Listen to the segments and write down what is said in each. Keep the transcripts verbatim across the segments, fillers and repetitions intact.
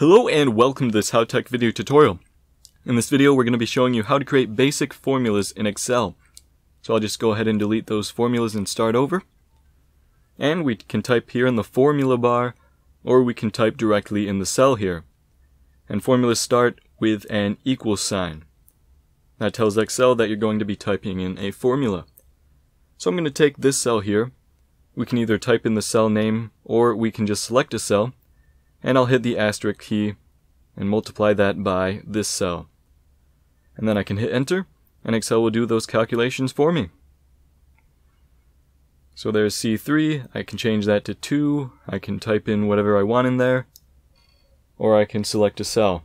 Hello and welcome to this How Tech video tutorial. In this video we're going to be showing you how to create basic formulas in Excel. So I'll just go ahead and delete those formulas and start over. And we can type here in the formula bar, or we can type directly in the cell here. And formulas start with an equal sign. That tells Excel that you're going to be typing in a formula. So I'm going to take this cell here. We can either type in the cell name, or we can just select a cell. And I'll hit the asterisk key and multiply that by this cell. And then I can hit enter, and Excel will do those calculations for me. So there's C three, I can change that to two, I can type in whatever I want in there, or I can select a cell.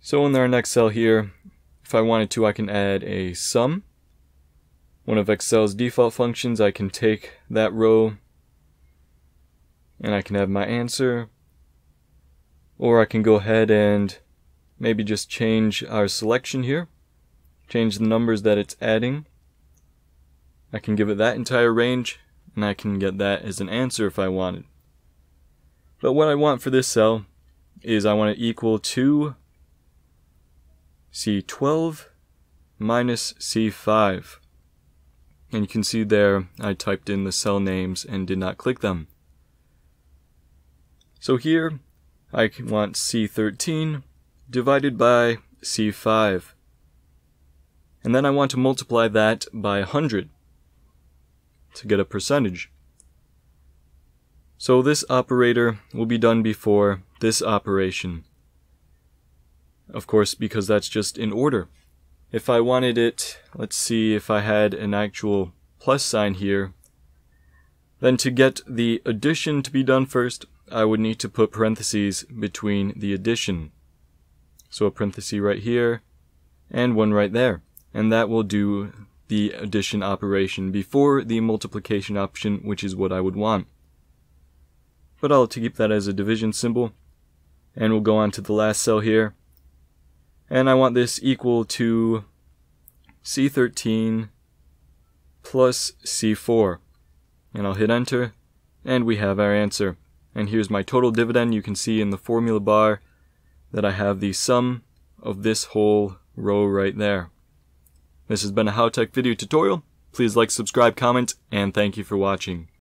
So in our next cell here, if I wanted to, I can add a sum. One of Excel's default functions, I can take that row and I can have my answer, or I can go ahead and maybe just change our selection here, change the numbers that it's adding. I can give it that entire range, and I can get that as an answer if I wanted. But what I want for this cell is I want it equal to C twelve minus C five. And you can see there I typed in the cell names and did not click them. So here, I want C thirteen divided by C five. And then I want to multiply that by one hundred to get a percentage. So this operator will be done before this operation. Of course, because that's just in order. If I wanted it, let's see if I had an actual plus sign here, then to get the addition to be done first, I would need to put parentheses between the addition. So a parenthesis right here and one right there. And that will do the addition operation before the multiplication option, which is what I would want. But I'll keep that as a division symbol. And we'll go on to the last cell here. And I want this equal to C thirteen plus C four. And I'll hit enter, and we have our answer. And here's my total dividend. You can see in the formula bar that I have the sum of this whole row right there. This has been a How Tech video tutorial. Please like, subscribe, comment, and thank you for watching.